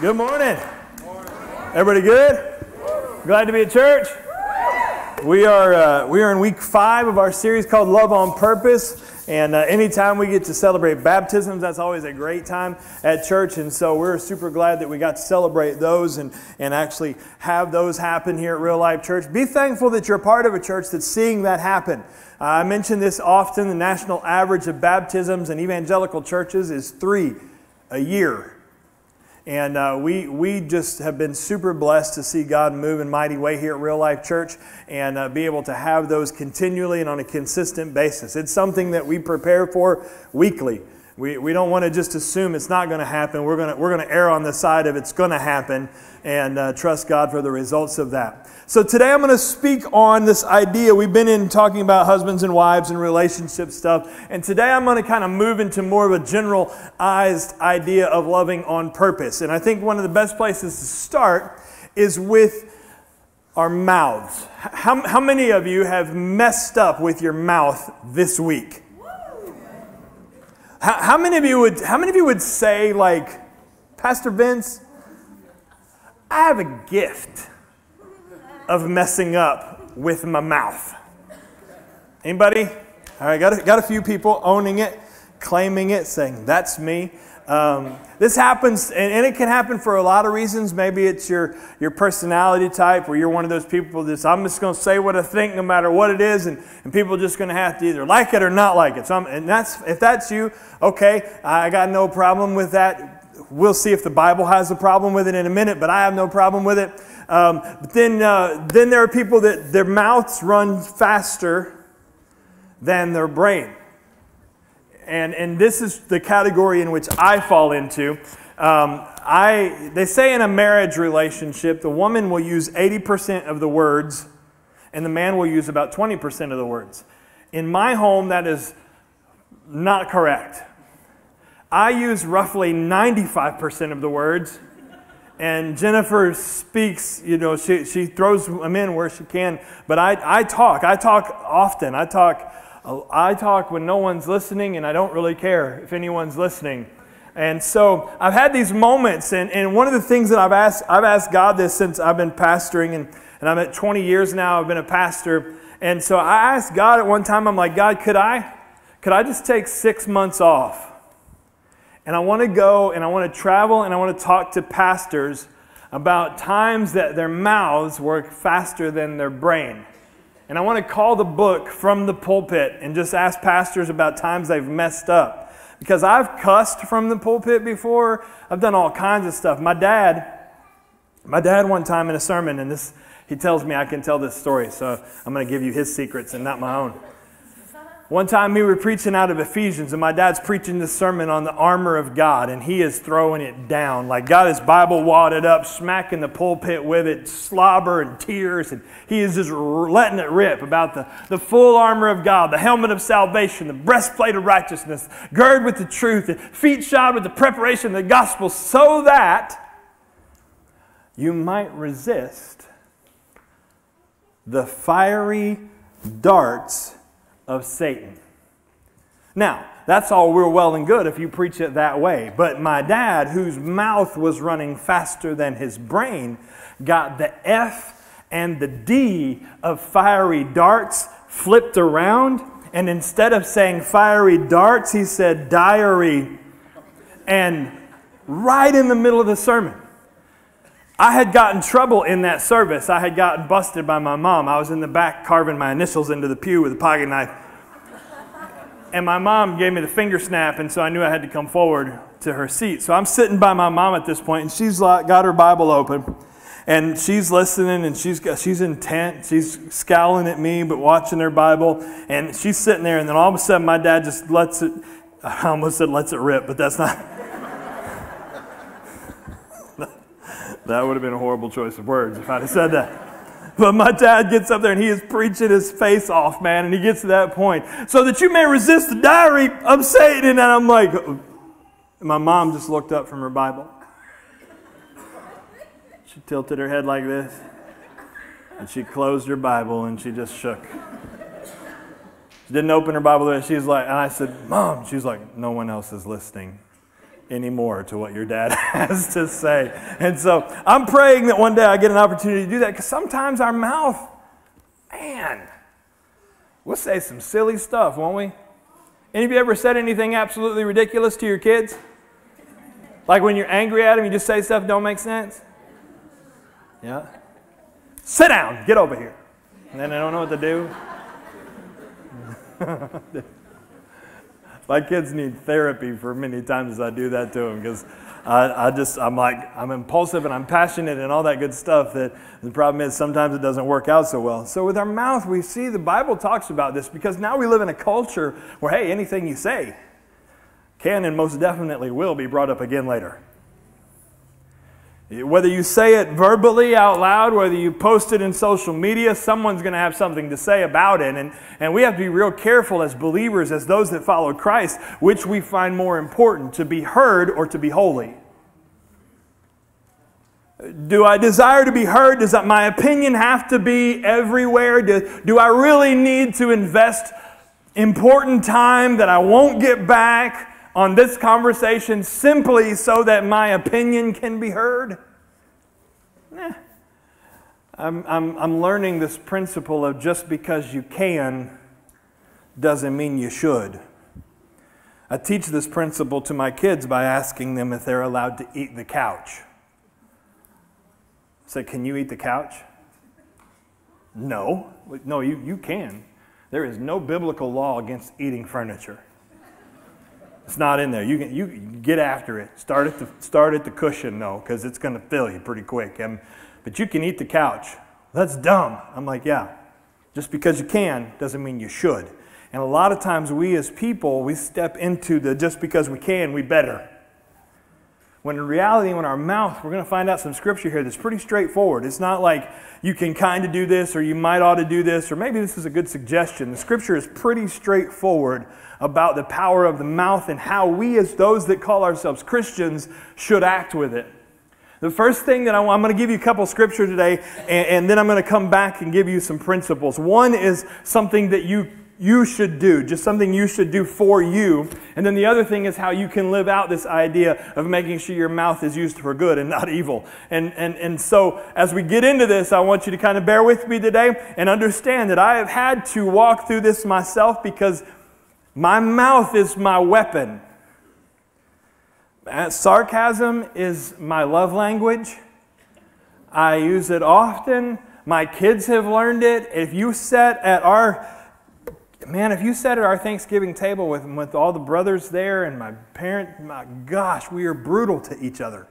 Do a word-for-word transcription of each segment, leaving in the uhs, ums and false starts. Good morning. Good morning. Everybody good? Glad to be at church. We are uh, we are in week five of our series called Love on Purpose. And uh, anytime we get to celebrate baptisms, that's always a great time at church. And so we're super glad that we got to celebrate those and, and actually have those happen here at Real Life Church. Be thankful that you're part of a church that's seeing that happen. Uh, I mention this often, the national average of baptisms in evangelical churches is three a year. And uh, we we just have been super blessed to see God move in a mighty way here at Real Life Church and uh, be able to have those continually and on a consistent basis. It's something that we prepare for weekly. We, we don't want to just assume it's not going to happen. We're going we're going to err on the side of it's going to happen and uh, trust God for the results of that. So today I'm going to speak on this idea. We've been in talking about husbands and wives and relationship stuff. And today I'm going to kind of move into more of a generalized idea of loving on purpose. And I think one of the best places to start is with our mouths. How, how many of you have messed up with your mouth this week? How, how many of you would, how many of you would say, like, Pastor Vince, I have a gift of messing up with my mouth? Anybody? All right, got a, got a few people owning it, claiming it, saying, that's me. Um, this happens, and, and it can happen for a lot of reasons. Maybe it's your, your personality type, where you're one of those people that's, I'm just going to say what I think no matter what it is, and, and people are just going to have to either like it or not like it. So I'm, and that's, if that's you, okay, I got no problem with that. We'll see if the Bible has a problem with it in a minute, but I have no problem with it. Um, but then, uh, then there are people that their mouths run faster than their brain. And, and this is the category in which I fall into. Um, I, they say in a marriage relationship, the woman will use eighty percent of the words and the man will use about twenty percent of the words. In my home, that is not correct. I use roughly ninety-five percent of the words, and Jennifer speaks, you know, she, she throws them in where she can, but I, I talk. I talk often. I talk, I talk when no one's listening, and I don't really care if anyone's listening. And so I've had these moments, and, and one of the things that I've asked, I've asked God this since I've been pastoring, and, and I'm at twenty years now, I've been a pastor, and so I asked God at one time, I'm like, God, could I, could I just take six months off? And I want to go and I want to travel and I want to talk to pastors about times that their mouths work faster than their brain. And I want to call the book From the Pulpit and just ask pastors about times they've messed up. Because I've cussed from the pulpit before. I've done all kinds of stuff. My dad, my dad one time in a sermon, and this, he tells me I can tell this story, so I'm going to give you his secrets and not my own. One time we were preaching out of Ephesians, and my dad's preaching this sermon on the armor of God, and he is throwing it down. Like, got his Bible wadded up, smacking the pulpit with it, slobber and tears, and he is just letting it rip about the, the full armor of God, the helmet of salvation, the breastplate of righteousness, gird with the truth, and feet shod with the preparation of the gospel, so that you might resist the fiery darts of Satan. Now, that's all we're well and good if you preach it that way. But my dad, whose mouth was running faster than his brain, got the F and the D of fiery darts flipped around. And instead of saying fiery darts, he said diary. And right in the middle of the sermon. I had gotten trouble in that service. I had gotten busted by my mom. I was in the back carving my initials into the pew with a pocket knife. And my mom gave me the finger snap, and so I knew I had to come forward to her seat. So I'm sitting by my mom at this point, and she's got her Bible open, and she's listening, and she's, got, she's intent. She's scowling at me, but watching her Bible, and she's sitting there, and then all of a sudden my dad just lets it, I almost said lets it rip, but that's not... That would have been a horrible choice of words if I'd have said that. But my dad gets up there and he is preaching his face off, man. And he gets to that point. So that you may resist the diary of Satan. And I'm like, and my mom just looked up from her Bible. She tilted her head like this. And she closed her Bible and she just shook. She didn't open her Bible. She was like, and I said, Mom, she's like, no one else is listening. anymore to what your dad has to say. And so I'm praying that one day I get an opportunity to do that, because sometimes our mouth, man, we'll say some silly stuff, won't we? Any of you ever said anything absolutely ridiculous to your kids? Like when you're angry at them, you just say stuff that don't make sense? Yeah. Sit down. Get over here. And then they don't know what to do. My kids need therapy for many times I do that to them, because I, I just, I'm like, I'm impulsive and I'm passionate and all that good stuff. That the problem is sometimes it doesn't work out so well. So with our mouth, we see the Bible talks about this, because now we live in a culture where, hey, anything you say can and most definitely will be brought up again later. Whether you say it verbally out loud, whether you post it in social media, someone's going to have something to say about it. And, and we have to be real careful as believers, as those that follow Christ, which we find more important, to be heard or to be holy. Do I desire to be heard? Does my opinion have to be everywhere? Do, do I really need to invest important time that I won't get back on this conversation simply so that my opinion can be heard? Eh. I'm, I'm, I'm learning this principle of just because you can doesn't mean you should. I teach this principle to my kids by asking them if they're allowed to eat the couch. I say, can you eat the couch? No. No, you, you can. There is no biblical law against eating furniture. It's not in there. You can you get after it. Start at the start at the cushion though, because it's going to fill you pretty quick. And, but you can eat the couch. That's dumb. I'm like, yeah. Just because you can doesn't mean you should. And a lot of times we as people, we step into the just because we can, we better. When in reality, when our mouth, we're going to find out some scripture here that's pretty straightforward. It's not like you can kind of do this, or you might ought to do this, or maybe this is a good suggestion. The scripture is pretty straightforward about the power of the mouth and how we as those that call ourselves Christians should act with it. The first thing that I want, I'm going to give you a couple scripture today, and, and then I'm going to come back and give you some principles. One is something that you, you should do, just something you should do for you. And then the other thing is how you can live out this idea of making sure your mouth is used for good and not evil. And, and, and so as we get into this, I want you to kind of bear with me today and understand that I have had to walk through this myself, because my mouth is my weapon. Sarcasm is my love language. I use it often. My kids have learned it. If you sat at our, man, if you sat at our Thanksgiving table with, with all the brothers there and my parents, my gosh, we are brutal to each other.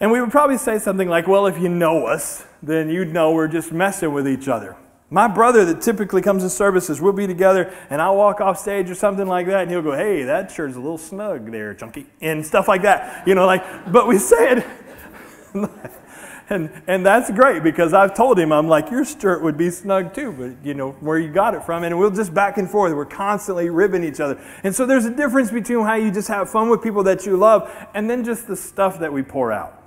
And we would probably say something like, well, if you know us, then you'd know we're just messing with each other. My brother that typically comes to services, we'll be together, and I'll walk off stage or something like that, and he'll go, hey, that shirt's a little snug there, chunky, and stuff like that. You know, like, but we said, and, and that's great, because I've told him, I'm like, your shirt would be snug too, but you know, where you got it from, and we'll just back and forth. We're constantly ribbing each other. And so there's a difference between how you just have fun with people that you love, and then just the stuff that we pour out.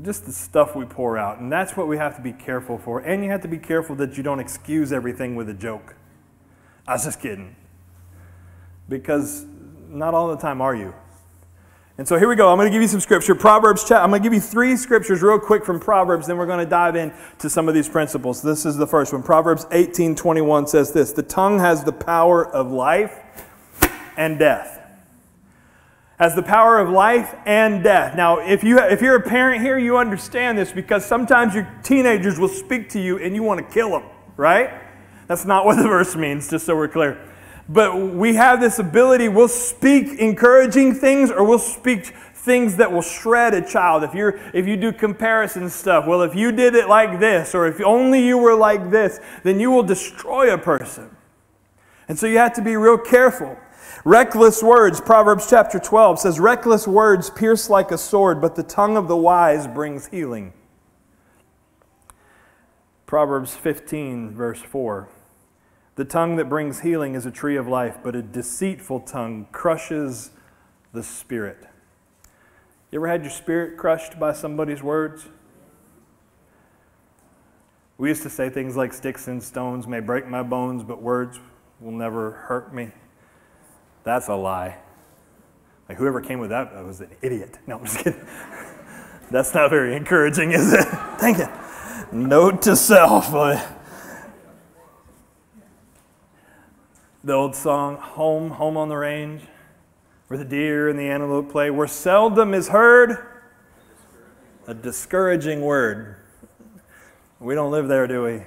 Just the stuff we pour out. And that's what we have to be careful for. And you have to be careful that you don't excuse everything with a joke. I was just kidding. Because not all the time are you. And so here we go. I'm going to give you some scripture. Proverbs, I'm going to give you three scriptures real quick from Proverbs. Then we're going to dive into some of these principles. This is the first one. Proverbs eighteen twenty-one says this. The tongue has the power of life and death. Has the power of life and death. Now, if, you, if you're a parent here, you understand this, because sometimes your teenagers will speak to you and you want to kill them, right? That's not what the verse means, just so we're clear. But we have this ability, we'll speak encouraging things, or we'll speak things that will shred a child. If, you're, if you do comparison stuff, well, if you did it like this, or if only you were like this, then you will destroy a person. And so you have to be real careful. Reckless words, Proverbs chapter twelve says, reckless words pierce like a sword, but the tongue of the wise brings healing. Proverbs fifteen, verse four. The tongue that brings healing is a tree of life, but a deceitful tongue crushes the spirit. You ever had your spirit crushed by somebody's words? We used to say things like, sticks and stones may break my bones, but words will never hurt me. That's a lie. Like, whoever came with that was an idiot. No, I'm just kidding. That's not very encouraging, is it? Dang it. Note to self. The old song, Home, Home on the Range, where the deer and the antelope play, where seldom is heard a discouraging word. We don't live there, do we?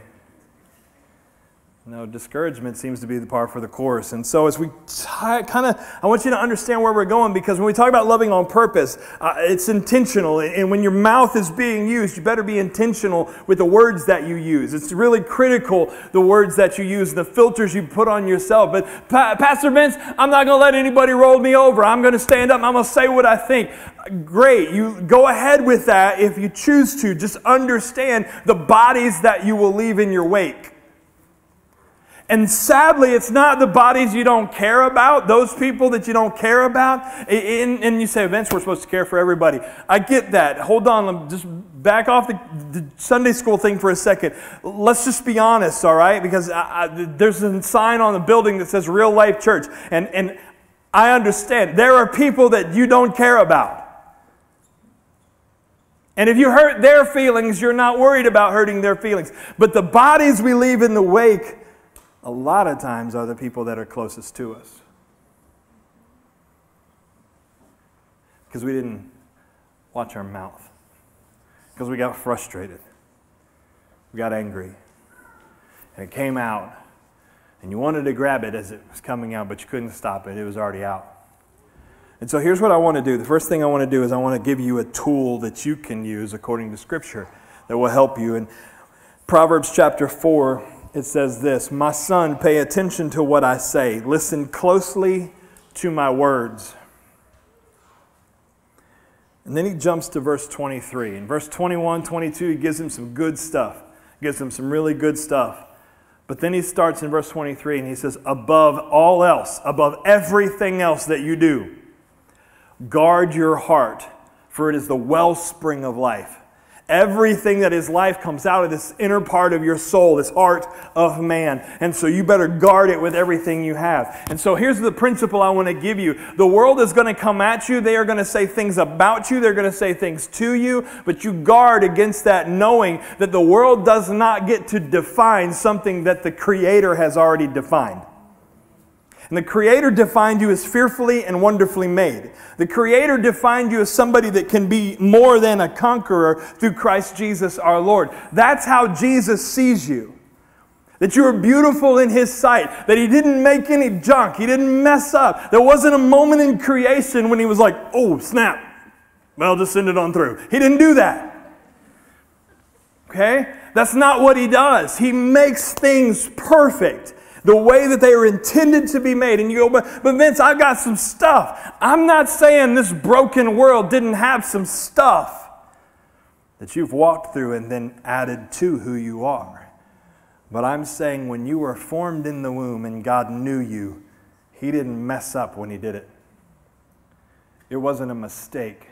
No, discouragement seems to be the par for the course. And so as we kind of, I want you to understand where we're going, because when we talk about loving on purpose, uh, it's intentional. And when your mouth is being used, you better be intentional with the words that you use. It's really critical, the words that you use, the filters you put on yourself. But pa- Pastor Vince, I'm not going to let anybody roll me over. I'm going to stand up and I'm going to say what I think. Great. You go ahead with that if you choose to. Just understand the bodies that you will leave in your wake. And sadly, it's not the bodies you don't care about, those people that you don't care about. And, and you say, Vince, we're supposed to care for everybody. I get that. Hold on. Just back off the, the Sunday school thing for a second. Let's just be honest, all right? Because I, I, there's a sign on the building that says Real Life Church. And, and I understand. There are people that you don't care about. And if you hurt their feelings, you're not worried about hurting their feelings. But the bodies we leave in the wake a lot of times are the people that are closest to us. Because we didn't watch our mouth. Because we got frustrated. We got angry. And it came out. And you wanted to grab it as it was coming out, but you couldn't stop it. It was already out. And so here's what I want to do. The first thing I want to do is I want to give you a tool that you can use according to Scripture that will help you. In Proverbs chapter four, it says this, my son, pay attention to what I say. Listen closely to my words. And then he jumps to verse twenty-three. In verse twenty-one, twenty-two, he gives him some good stuff. He gives him some really good stuff. But then he starts in verse twenty-three and he says, above all else, above everything else that you do, guard your heart, for it is the wellspring of life. Everything that is life comes out of this inner part of your soul, this heart of man. And so you better guard it with everything you have. And so here's the principle I want to give you. The world is going to come at you. They are going to say things about you. They're going to say things to you. But you guard against that, knowing that the world does not get to define something that the Creator has already defined. And the Creator defined you as fearfully and wonderfully made. The Creator defined you as somebody that can be more than a conqueror through Christ Jesus our Lord. That's how Jesus sees you. That you are beautiful in His sight. That He didn't make any junk. He didn't mess up. There wasn't a moment in creation when He was like, oh, snap. Well, just send it on through. He didn't do that. Okay? That's not what He does. He makes things perfect. The way that they are intended to be made. And you go, but, but Vince, I've got some stuff. I'm not saying this broken world didn't have some stuff that you've walked through and then added to who you are. But I'm saying when you were formed in the womb and God knew you, He didn't mess up when He did it. It wasn't a mistake.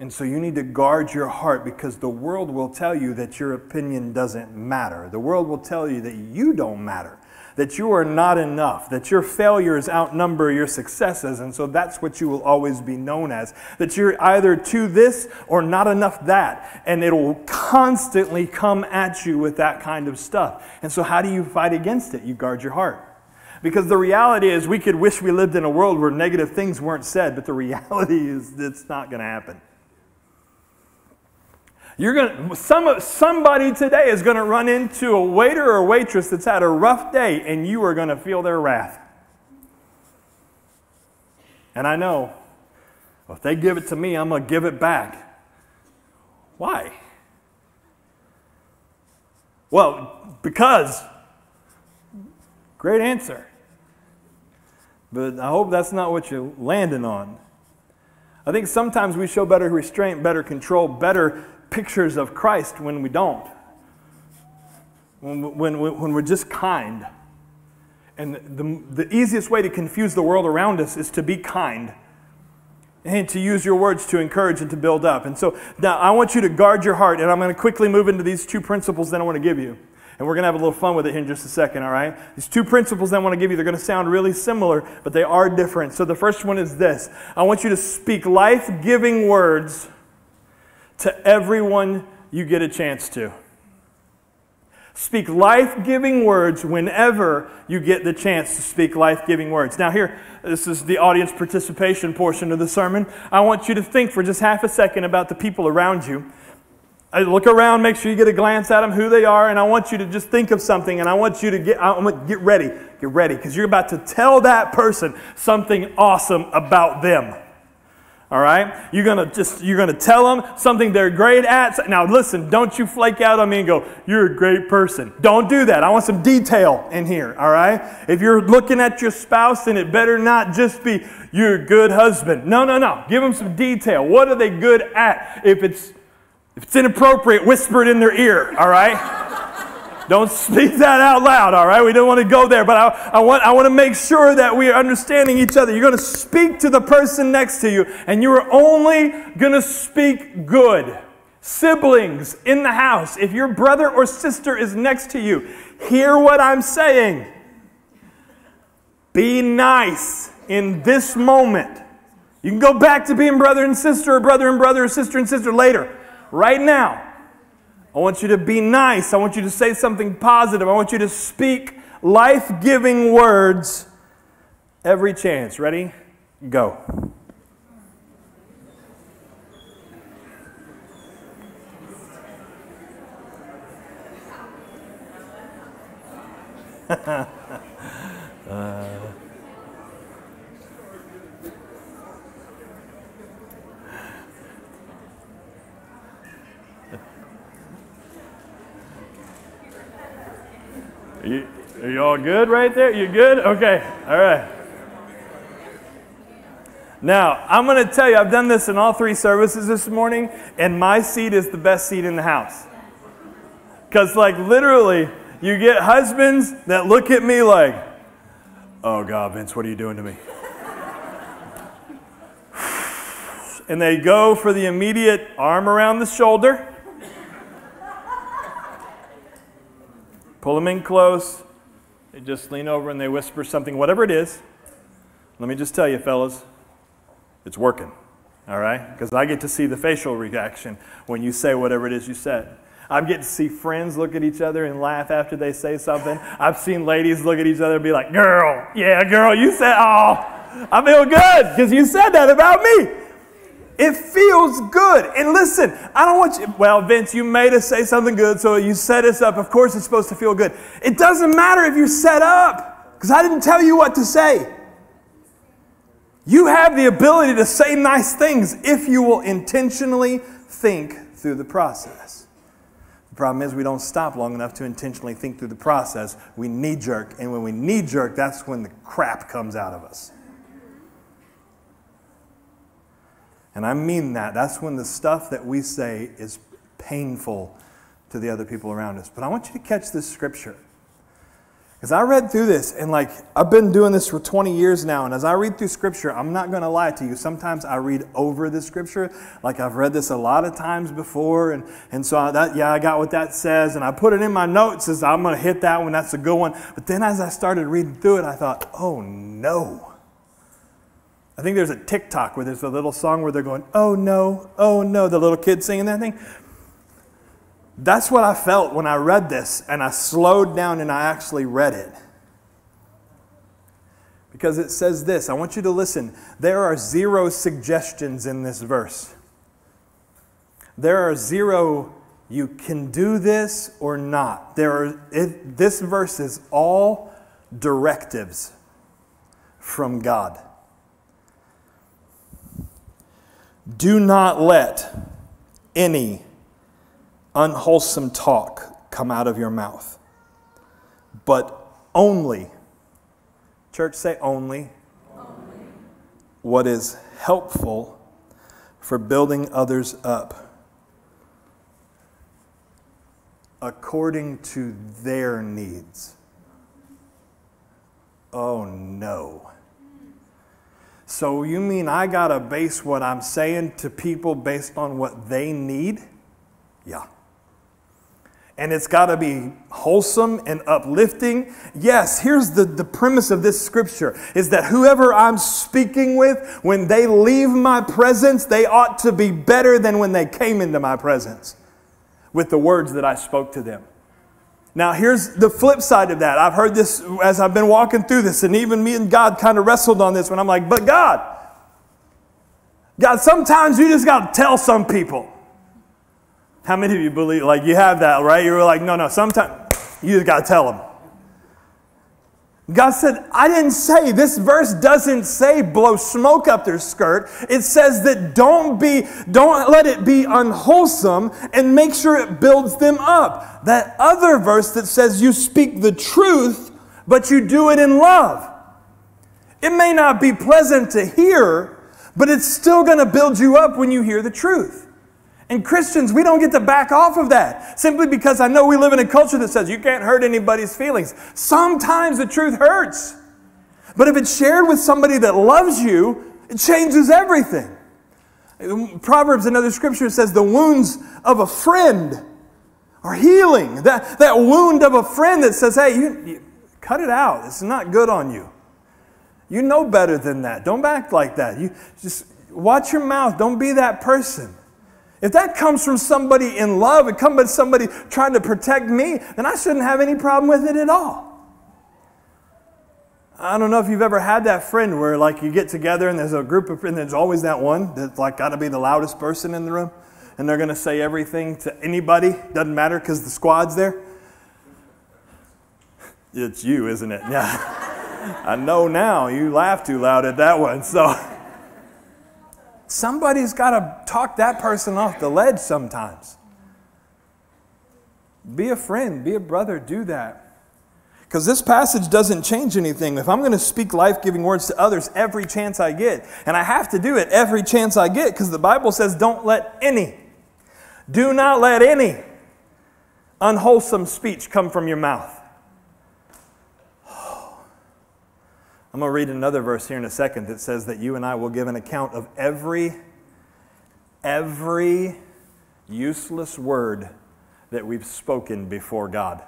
And so you need to guard your heart, because the world will tell you that your opinion doesn't matter. The world will tell you that you don't matter, that you are not enough, that your failures outnumber your successes. And so that's what you will always be known as, that you're either to this or not enough that. And it will constantly come at you with that kind of stuff. And so how do you fight against it? You guard your heart. Because the reality is, we could wish we lived in a world where negative things weren't said, but the reality is it's not going to happen. You're gonna, some, somebody today is going to run into a waiter or waitress that's had a rough day, and you are going to feel their wrath. And I know, well, if they give it to me, I'm going to give it back. Why? Well, because. Great answer. But I hope that's not what you're landing on. I think sometimes we show better restraint, better control, better pictures of Christ when we don't. When, when, when we're just kind. And the, the easiest way to confuse the world around us is to be kind. And to use your words to encourage and to build up. And so now I want you to guard your heart. And I'm going to quickly move into these two principles that I want to give you. And we're going to have a little fun with it here in just a second, all right? These two principles I want to give you, they're going to sound really similar, but they are different. So the first one is this. I want you to speak life-giving words to everyone you get a chance to. Speak life-giving words whenever you get the chance to speak life-giving words. Now here, this is the audience participation portion of the sermon. I want you to think for just half a second about the people around you. I look around, make sure you get a glance at them, who they are, and I want you to just think of something, and I want you to get, I want, get ready, get ready, because you're about to tell that person something awesome about them. All right? You're going to just, you're going to tell them something they're great at. Now listen, don't you flake out on me and go, you're a great person. Don't do that. I want some detail in here, all right? If you're looking at your spouse, then it better not just be, you're a good husband. No, no, no. Give them some detail. What are they good at? If it's, if it's inappropriate, whisper it in their ear, all right? Don't speak that out loud, all right? We don't want to go there, but I, I, want, I want to make sure that we are understanding each other. You're going to speak to the person next to you, and you are only going to speak good. Siblings in the house, if your brother or sister is next to you, hear what I'm saying. Be nice in this moment. You can go back to being brother and sister, or brother and brother, or sister and sister later. Right now, I want you to be nice. I want you to say something positive. I want you to speak life-giving words every chance. Ready? Go. uh. Are you, are you all good right there? You good? Okay. All right. Now, I'm going to tell you, I've done this in all three services this morning, and my seat is the best seat in the house. Because, like, literally, you get husbands that look at me like, oh, God, Vince, what are you doing to me? And they go for the immediate arm around the shoulder. Pull them in close. They just lean over and they whisper something, whatever it is. Let me just tell you, fellas, it's working, all right? Because I get to see the facial reaction when you say whatever it is you said. I get to see friends look at each other and laugh after they say something. I've seen ladies look at each other and be like, girl, yeah, girl, you said, oh, I feel good because you said that about me. It feels good. And listen, I don't want you, well, Vince, you made us say something good, so you set us up. Of course it's supposed to feel good. It doesn't matter if you're set up, because I didn't tell you what to say. You have the ability to say nice things if you will intentionally think through the process. The problem is we don't stop long enough to intentionally think through the process. We knee-jerk, and when we knee-jerk, that's when the crap comes out of us. And I mean that. That's when the stuff that we say is painful to the other people around us. But I want you to catch this scripture. Because I read through this, and like, I've been doing this for twenty years now, and as I read through scripture, I'm not going to lie to you. Sometimes I read over the scripture, like I've read this a lot of times before, and, and so I, that, yeah, I got what that says, and I put it in my notes as I'm going to hit that one, that's a good one. But then as I started reading through it, I thought, oh no. I think there's a TikTok where there's a little song where they're going, oh no, oh no, the little kid singing that thing. That's what I felt when I read this, and I slowed down and I actually read it. Because it says this, I want you to listen, there are zero suggestions in this verse. There are zero, you can do this or not. There are, it, this verse is all directives from God. Do not let any unwholesome talk come out of your mouth, but only, church say only, only, what is helpful for building others up according to their needs. Oh no. So you mean I gotta base what I'm saying to people based on what they need? Yeah. And it's got to be wholesome and uplifting. Yes, here's the, the premise of this scripture, is that whoever I'm speaking with, when they leave my presence, they ought to be better than when they came into my presence with the words that I spoke to them. Now, here's the flip side of that. I've heard this as I've been walking through this, and even me and God kind of wrestled on this when I'm like, but God, God, sometimes you just got to tell some people. How many of you believe, like, you have that, right? You were like, no, no, sometimes you just got to tell them. God said, I didn't say, this verse doesn't say blow smoke up their skirt. It says that don't be, don't let it be unwholesome and make sure it builds them up. That other verse that says you speak the truth, but you do it in love. It may not be pleasant to hear, but it's still going to build you up when you hear the truth. And Christians, we don't get to back off of that simply because I know we live in a culture that says you can't hurt anybody's feelings. Sometimes the truth hurts. But if it's shared with somebody that loves you, it changes everything. Proverbs, another scripture, says the wounds of a friend are healing. That, that wound of a friend that says, hey, you, you cut it out. It's not good on you. You know better than that. Don't act like that. You just watch your mouth. Don't be that person. If that comes from somebody in love, it comes from somebody trying to protect me, then I shouldn't have any problem with it at all. I don't know if you've ever had that friend where, like, you get together and there's a group of friends, there's always that one that's, like, got to be the loudest person in the room, and they're going to say everything to anybody. Doesn't matter because the squad's there. It's you, isn't it? Yeah. I know now. You laugh too loud at that one, so... Somebody's got to talk that person off the ledge sometimes. Be a friend, be a brother, do that. Because this passage doesn't change anything. If I'm going to speak life-giving words to others every chance I get, and I have to do it every chance I get because the Bible says don't let any, do not let any unwholesome speech come from your mouth. I'm going to read another verse here in a second that says that you and I will give an account of every, every useless word that we've spoken before God.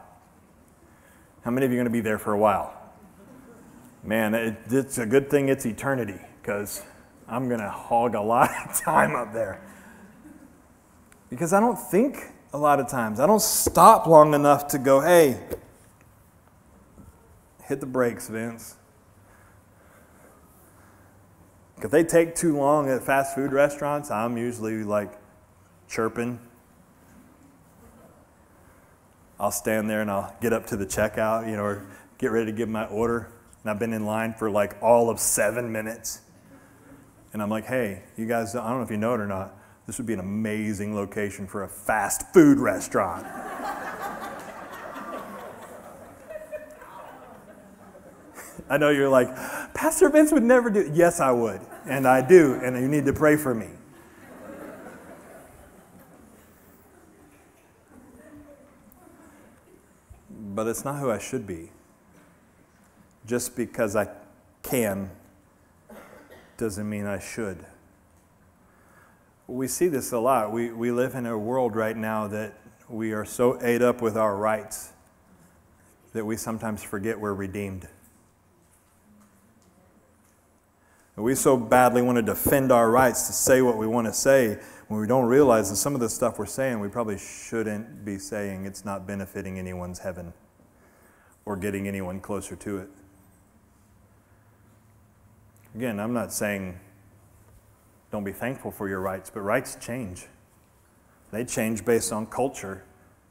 How many of you are going to be there for a while? Man, it, it's a good thing it's eternity because I'm going to hog a lot of time up there. Because I don't think a lot of times. I don't stop long enough to go, hey, hit the brakes, Vince. If they take too long at fast food restaurants, I'm usually like chirping. I'll stand there and I'll get up to the checkout, you know, or get ready to give my order. And I've been in line for like all of seven minutes. And I'm like, hey, you guys, I don't know if you know it or not, this would be an amazing location for a fast food restaurant. I know you're like, Pastor Vince would never do it. Yes, I would. And I do. And you need to pray for me. But it's not who I should be. Just because I can doesn't mean I should. We see this a lot. We, we live in a world right now that we are so ate up with our rights that we sometimes forget we're redeemed. We so badly want to defend our rights to say what we want to say when we don't realize that some of the stuff we're saying we probably shouldn't be saying. It's not benefiting anyone's heaven or getting anyone closer to it. Again, I'm not saying don't be thankful for your rights, but rights change. They change based on culture,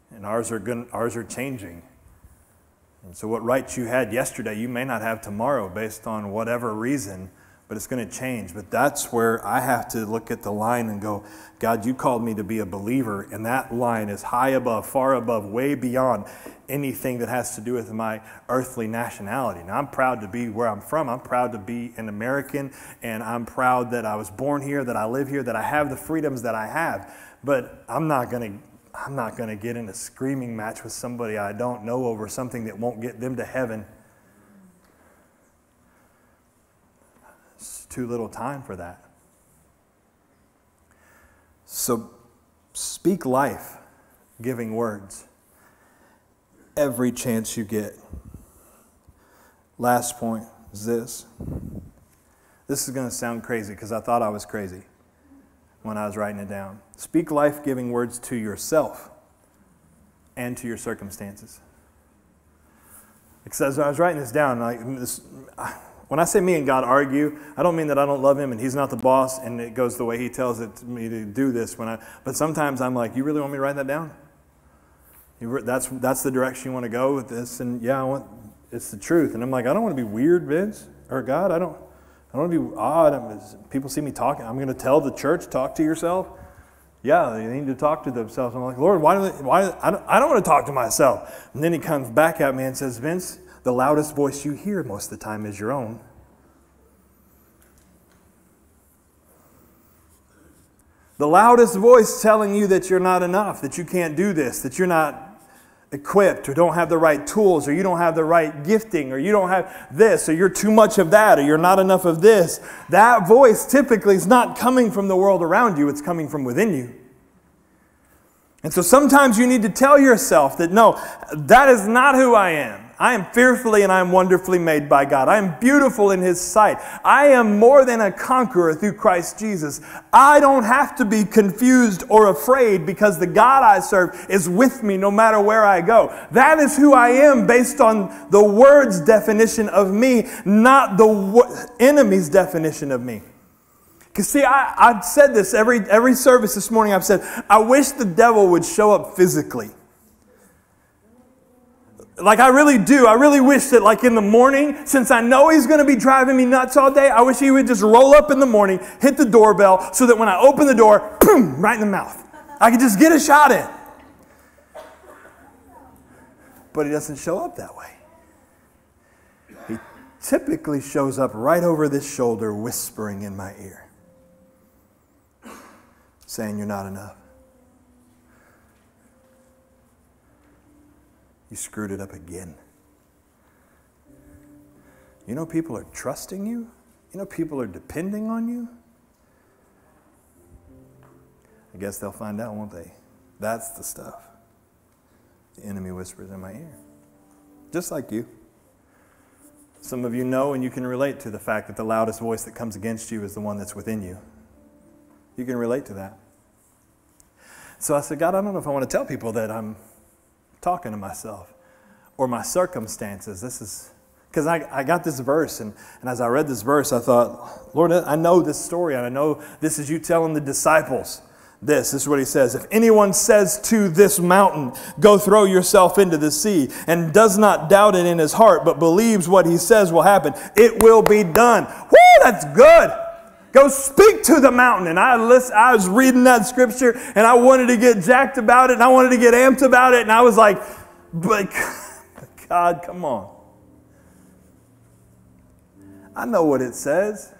and ours are good, ours are changing. And so what rights you had yesterday, you may not have tomorrow based on whatever reason. But it's going to change. But that's where I have to look at the line and go, God, you called me to be a believer, and that line is high above, far above, way beyond anything that has to do with my earthly nationality. Now, I'm proud to be where I'm from. I'm proud to be an American, and I'm proud that I was born here, that I live here, that I have the freedoms that I have. But I'm not going to I'm not going to get in a screaming match with somebody I don't know over something that won't get them to heaven. Too little time for that. So speak life-giving words. every chance you get. Last point is this. This is going to sound crazy because I thought I was crazy when I was writing it down. Speak life-giving words to yourself and to your circumstances. Because as I was writing this down, like this, when I say me and God argue, I don't mean that I don't love him and he's not the boss and it goes the way he tells it to me to do this. When I, but sometimes I'm like, you really want me to write that down? You, that's, that's the direction you want to go with this? And yeah, I want, it's the truth. And I'm like, I don't want to be weird, Vince, or God. I don't, I don't want to be odd. I'm, people see me talking. I'm going to tell the church, talk to yourself. Yeah, they need to talk to themselves. I'm like, Lord, why do they, why, I don't, I don't want to talk to myself. And then he comes back at me and says, Vince, the loudest voice you hear most of the time is your own. The loudest voice telling you that you're not enough, that you can't do this, that you're not equipped or don't have the right tools or you don't have the right gifting or you don't have this or you're too much of that or you're not enough of this. That voice typically is not coming from the world around you. It's coming from within you. And so sometimes you need to tell yourself that, no, that is not who I am. I am fearfully and I am wonderfully made by God. I am beautiful in his sight. I am more than a conqueror through Christ Jesus. I don't have to be confused or afraid because the God I serve is with me no matter where I go. That is who I am based on the word's definition of me, not the wo- enemy's definition of me. Because see, I, I've said this every, every service this morning. I've said, I wish the devil would show up physically. Like, I really do. I really wish that, like, in the morning, since I know he's going to be driving me nuts all day, I wish he would just roll up in the morning, hit the doorbell, so that when I open the door, boom, right in the mouth. I could just get a shot in. But he doesn't show up that way. He typically shows up right over this shoulder, whispering in my ear, saying, you're not enough. You screwed it up again. You know people are trusting you. You know people are depending on you. I guess they'll find out, won't they? That's the stuff. The enemy whispers in my ear. Just like you. Some of you know and you can relate to the fact that the loudest voice that comes against you is the one that's within you. You can relate to that. So I said, God, I don't know if I want to tell people that I'm talking to myself or my circumstances. This is because I, I got this verse, and, and as I read this verse, I thought, Lord, I know this story, and I know this is you telling the disciples this. This is what he says. If anyone says to this mountain, go throw yourself into the sea, and does not doubt it in his heart, but believes what he says will happen, it will be done. Woo, that's good. Go speak to the mountain. And I, listen, I was reading that scripture and I wanted to get jacked about it and I wanted to get amped about it. And I was like, but God, come on. I know what it says.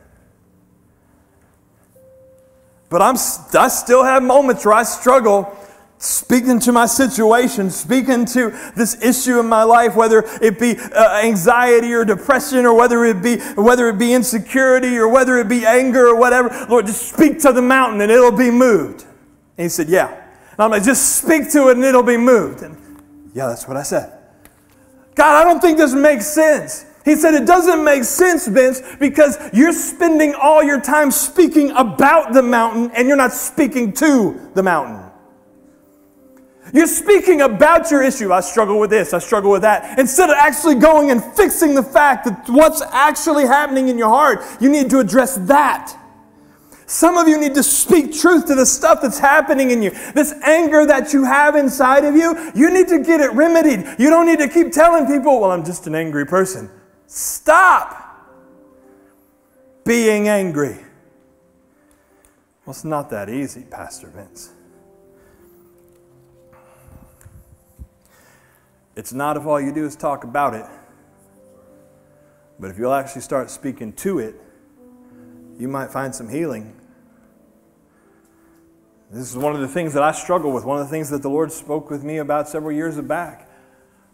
But I'm, I still have moments where I struggle speaking to my situation, speaking to this issue in my life, whether it be uh, anxiety or depression, or whether it be whether it be insecurity, or whether it be anger, or whatever. Lord, just speak to the mountain and it'll be moved. And he said, yeah. And I'm like, just speak to it and it'll be moved. And yeah, that's what I said. God, I don't think this makes sense. He said, it doesn't make sense, Vince, because you're spending all your time speaking about the mountain and you're not speaking to the mountain. You're speaking about your issue. I struggle with this. I struggle with that. Instead of actually going and fixing the fact that what's actually happening in your heart, you need to address that. Some of you need to speak truth to the stuff that's happening in you. This anger that you have inside of you, you need to get it remedied. You don't need to keep telling people, well, I'm just an angry person. Stop being angry. Well, it's not that easy, Pastor Vince. It's not if all you do is talk about it, but if you'll actually start speaking to it, you might find some healing. This is one of the things that I struggle with, one of the things that the Lord spoke with me about several years back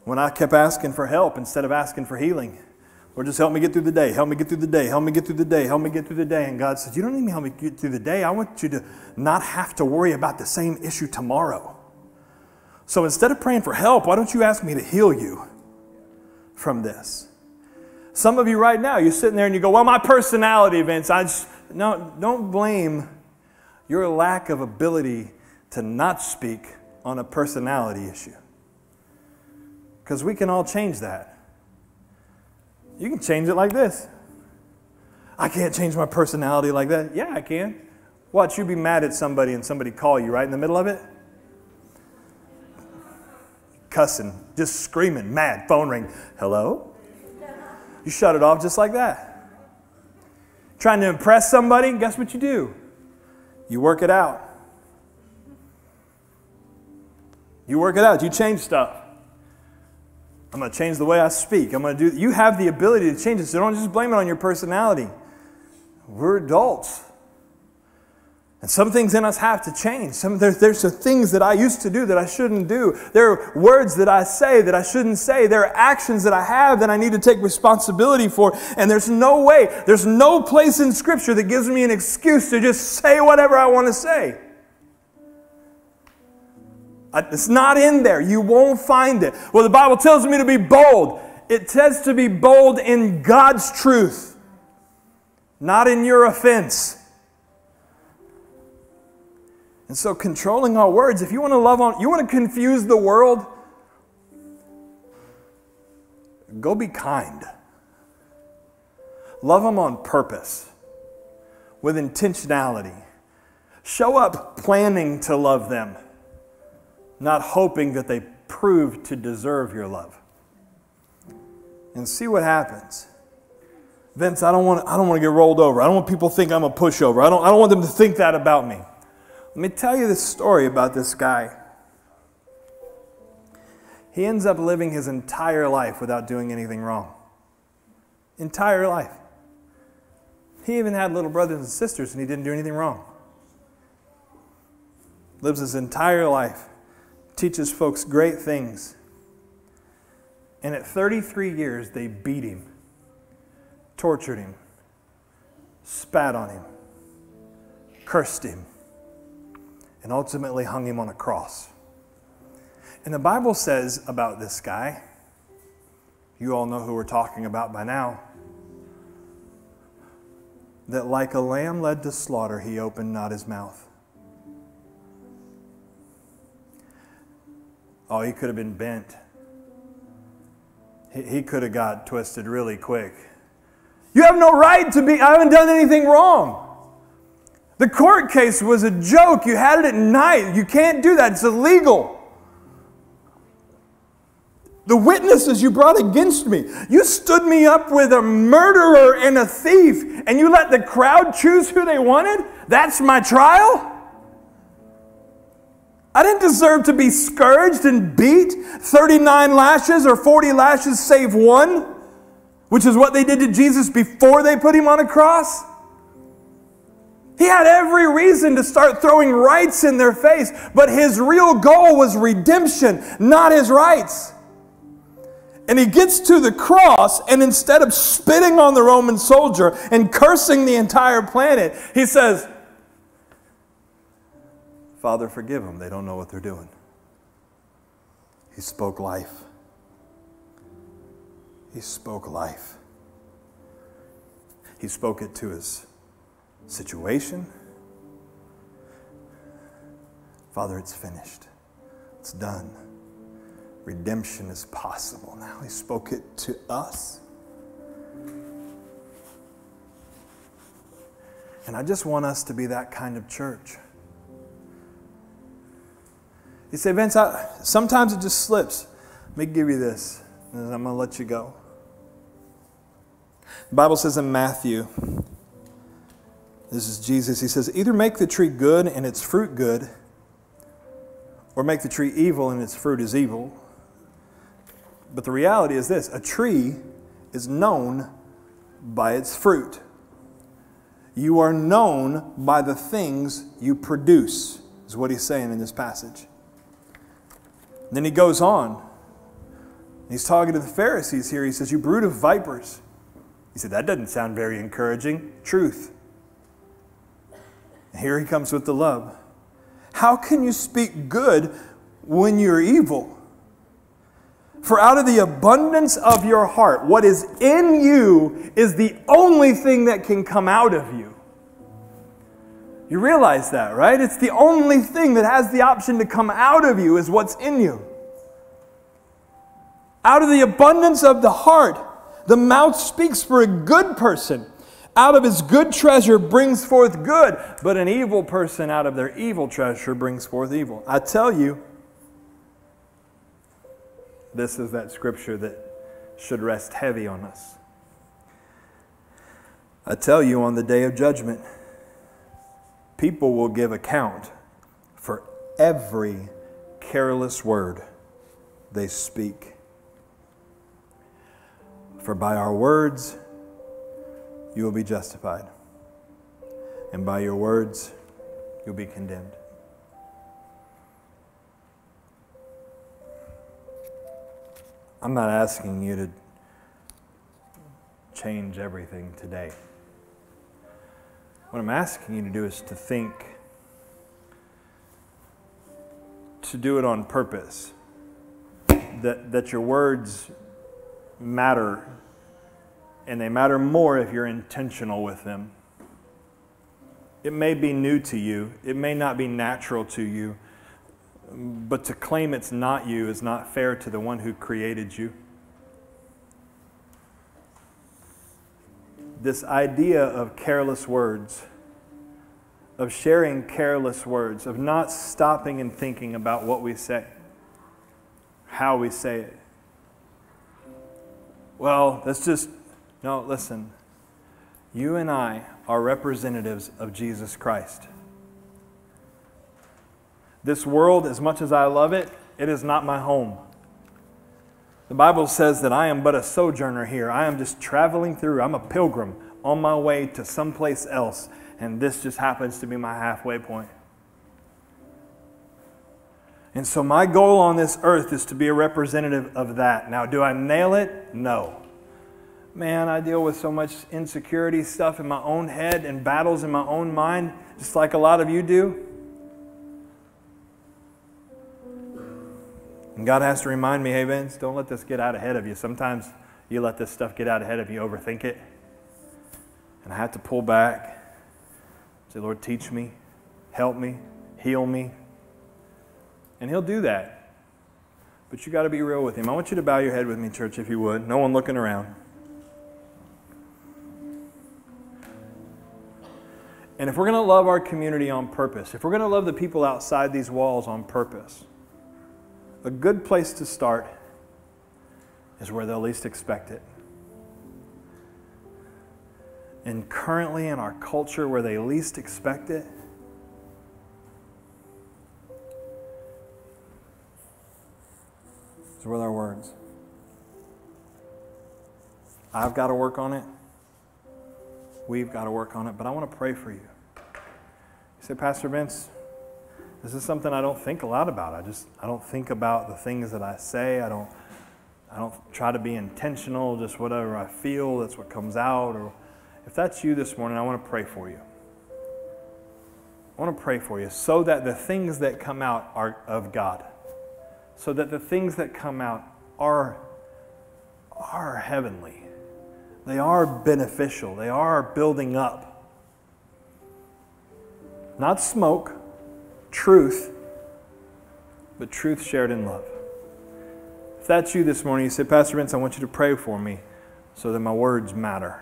when I kept asking for help instead of asking for healing. Or just help me get through the day, help me get through the day, help me get through the day, help me get through the day. And God said, you don't need me to help me get through the day. I want you to not have to worry about the same issue tomorrow. So instead of praying for help, why don't you ask me to heal you from this? Some of you right now, you're sitting there and you go, well, my personality, Vince. I just, no, don't blame your lack of ability to not speak on a personality issue. Because we can all change that. You can change it like this. I can't change my personality like that. Yeah, I can. Watch you be mad at somebody and somebody call you right in the middle of it. Cussing, just screaming, mad, phone ring. Hello? You shut it off just like that. Trying to impress somebody, guess what you do? You work it out. You work it out. You change stuff. I'm going to change the way I speak. I'm going to do. You have the ability to change it, so don't just blame it on your personality. We're adults. And some things in us have to change. Some, there, there's some things that I used to do that I shouldn't do. There are words that I say that I shouldn't say. There are actions that I have that I need to take responsibility for. And there's no way, there's no place in Scripture that gives me an excuse to just say whatever I want to say. I, it's not in there. You won't find it. Well, the Bible tells me to be bold. It says to be bold in God's truth, not in your offense. And so controlling our words, if you want to love on, you want to confuse the world, go be kind. Love them on purpose, with intentionality. Show up planning to love them, not hoping that they prove to deserve your love. And see what happens. Vince, I don't want, I don't want to get rolled over. I don't want people to think I'm a pushover. I don't, I don't want them to think that about me. Let me tell you this story about this guy. He ends up living his entire life without doing anything wrong. Entire life. He even had little brothers and sisters and he didn't do anything wrong. Lives his entire life. Teaches folks great things. And at thirty-three years, they beat him. Tortured him. Spat on him. Cursed him. And ultimately hung him on a cross. And the Bible says about this guy, you all know who we're talking about by now, that like a lamb led to slaughter, he opened not his mouth. Oh, he could have been bent. He, he could have got twisted really quick. You have no right to be, I haven't done anything wrong. The court case was a joke. You had it at night. You can't do that. It's illegal. The witnesses you brought against me, you stood me up with a murderer and a thief, and you let the crowd choose who they wanted? That's my trial? I didn't deserve to be scourged and beat thirty-nine lashes or forty lashes save one, which is what they did to Jesus before they put him on a cross. He had every reason to start throwing rights in their face, but his real goal was redemption, not his rights. And he gets to the cross, and instead of spitting on the Roman soldier and cursing the entire planet, he says, Father, forgive them. They don't know what they're doing. He spoke life. He spoke life. He spoke it to his situation. Father, it's finished. It's done. Redemption is possible now. He spoke it to us. And I just want us to be that kind of church. You say, Vince, I, sometimes it just slips. Let me give you this, and I'm going to let you go. The Bible says in Matthew, this is Jesus. He says, either make the tree good and its fruit good, or make the tree evil and its fruit is evil. But the reality is this, a tree is known by its fruit. You are known by the things you produce, is what he's saying in this passage. And then he goes on. He's talking to the Pharisees here. He says, you brood of vipers. He said, that doesn't sound very encouraging. Truth. Here he comes with the love. How can you speak good when you're evil. For out of the abundance of your heart, what is in you is the only thing that can come out of you. You realize that, right? It's the only thing that has the option to come out of you is what's in you. Out of the abundance of the heart, the mouth speaks. For a good person out of his good treasure brings forth good, but an evil person out of their evil treasure brings forth evil. I tell you, this is that scripture that should rest heavy on us. I tell you, on the day of judgment, people will give account for every careless word they speak. For by our words you will be justified, and by your words you'll be condemned. I'm not asking you to change everything today. What I'm asking you to do is to think, to do it on purpose, that, that your words matter, and they matter more if you're intentional with them. It may be new to you, it may not be natural to you, but to claim it's not you is not fair to the one who created you. This idea of careless words, of sharing careless words, of not stopping and thinking about what we say, how we say it. Well, that's just, no, listen. You and I are representatives of Jesus Christ. This world, as much as I love it, it is not my home. The Bible says that I am but a sojourner here. I am just traveling through. I'm a pilgrim on my way to someplace else, and this just happens to be my halfway point. And so my goal on this earth is to be a representative of that. Now, do I nail it? No. Man, I deal with so much insecurity stuff in my own head and battles in my own mind, just like a lot of you do. And God has to remind me, hey, Vince, don't let this get out ahead of you. Sometimes you let this stuff get out ahead of you, overthink it. And I have to pull back. Say, Lord, teach me, help me, heal me. And He'll do that. But you got to be real with Him. I want you to bow your head with me, church, if you would. No one looking around. And if we're going to love our community on purpose, if we're going to love the people outside these walls on purpose, a good place to start is where they'll least expect it. And currently in our culture, where they least expect it, is with our words. I've got to work on it. We've got to work on it. But I want to pray for you. You say, Pastor Vince, this is something I don't think a lot about. I just, I don't think about the things that I say. I don't, I don't try to be intentional. Just whatever I feel, that's what comes out. Or if that's you this morning, I want to pray for you. I want to pray for you so that the things that come out are of God. So that the things that come out are, are heavenly. They are beneficial. They are building up. Not smoke, truth, but truth shared in love. If that's you this morning, you say, Pastor Vince, I want you to pray for me so that my words matter.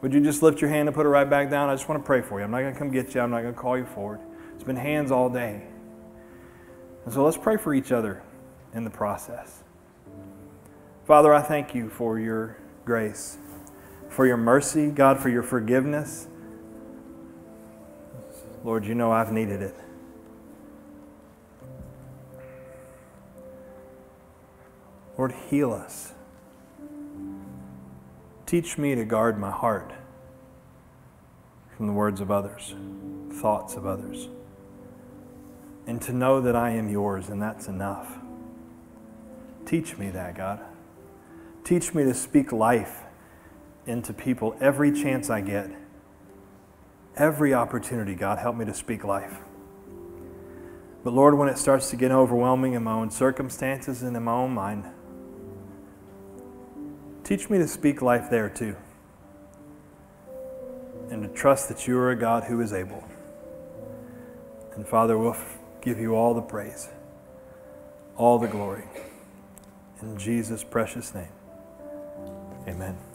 Would you just lift your hand and put it right back down? I just want to pray for you. I'm not going to come get you. I'm not going to call you forward. It's been hands all day. And so let's pray for each other in the process. Father, I thank you for your grace, for your mercy, God, for your forgiveness. Lord, you know I've needed it. Lord, heal us. Teach me to guard my heart from the words of others, thoughts of others. And to know that I am yours, and that's enough. Teach me that, God. Teach me to speak life into people every chance I get. Every opportunity, God, help me to speak life. But Lord, when it starts to get overwhelming in my own circumstances and in my own mind, teach me to speak life there too, and to trust that you are a God who is able. And Father, we'll give you all the praise, all the glory. In Jesus' precious name, amen.